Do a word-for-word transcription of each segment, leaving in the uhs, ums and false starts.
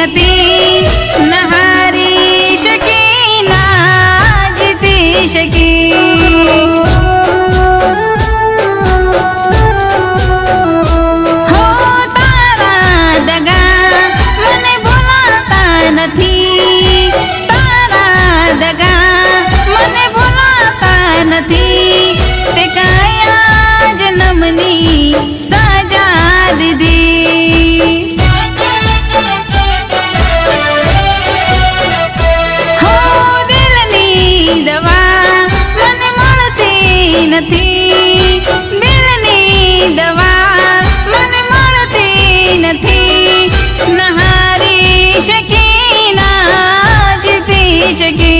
कीनती नहारी shaky नाजती shaky हो तारा दगा मने भुलाता नथी तारा दगा मने भुलाता नथी ते काया जनमनी साजा दीदी दवा मन मळती नथी दिलनी दवा मन मळती नथी नहारी शकी नाजती शकी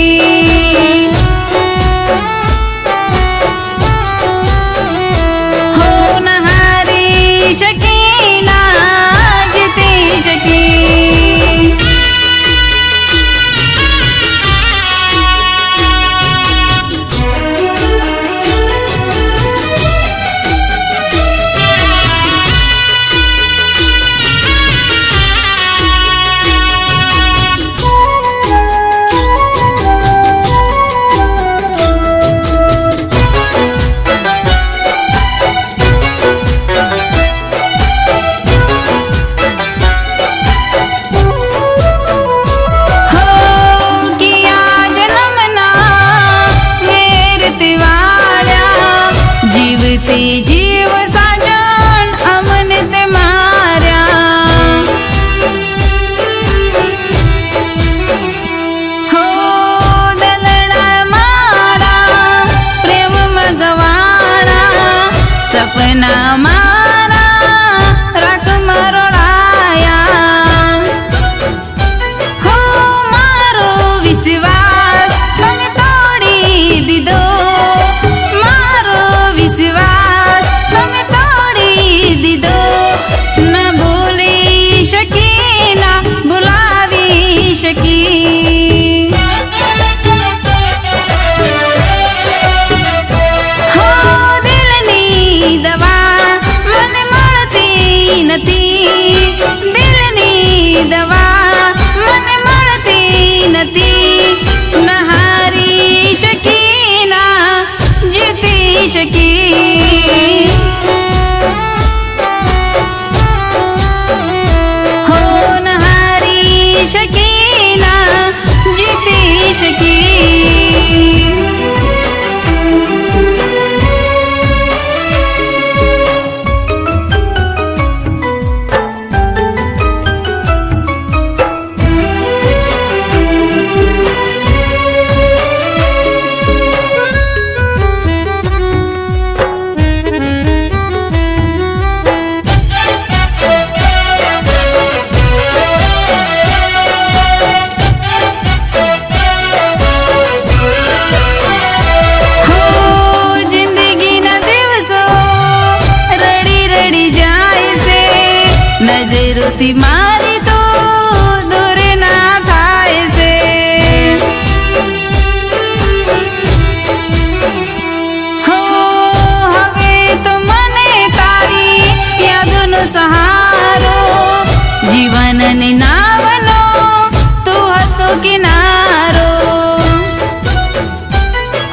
हो नहारी शकी नाजती शकी जीव साजन अमन ते मारा हो दलड़ा मारा प्रेम मगवाड़ा सपना मारा रख मरोड़ाया हो मारो विश्वास तने तोड़ी दीदो मारो विश्वास शकी हो दिलनी दवा मन मळती नथी दिलनी दवा मन मळती नथी नहारी शकी नाजती शकी हो नहारी शकी जीती शकी नजरुती मारी तू दूर ना थाय से हो हवे तो मने तारी याद नो सहारो जीवन ने ना बनो तू हतो किनारो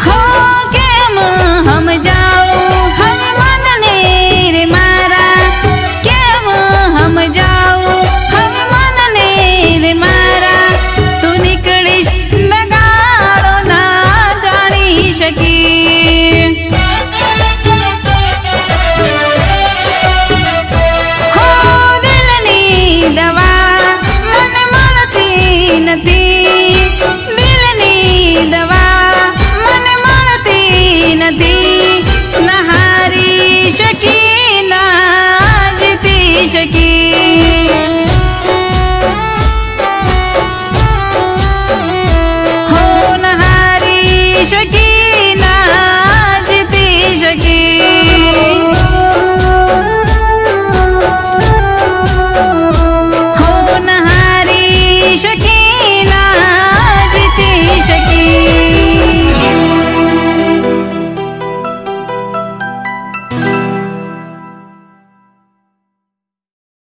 हो केम हम जाओ हम मनने रे मारा केम हम जाओ हम मनने रे मारा तू निकलिश नगाड़ो ना जानी शकी हो दिलनी दवा मन मळती नथी दिलनी दवा मन मळती नथी नहारी शकी नाजती शकी हो नहारी शकी।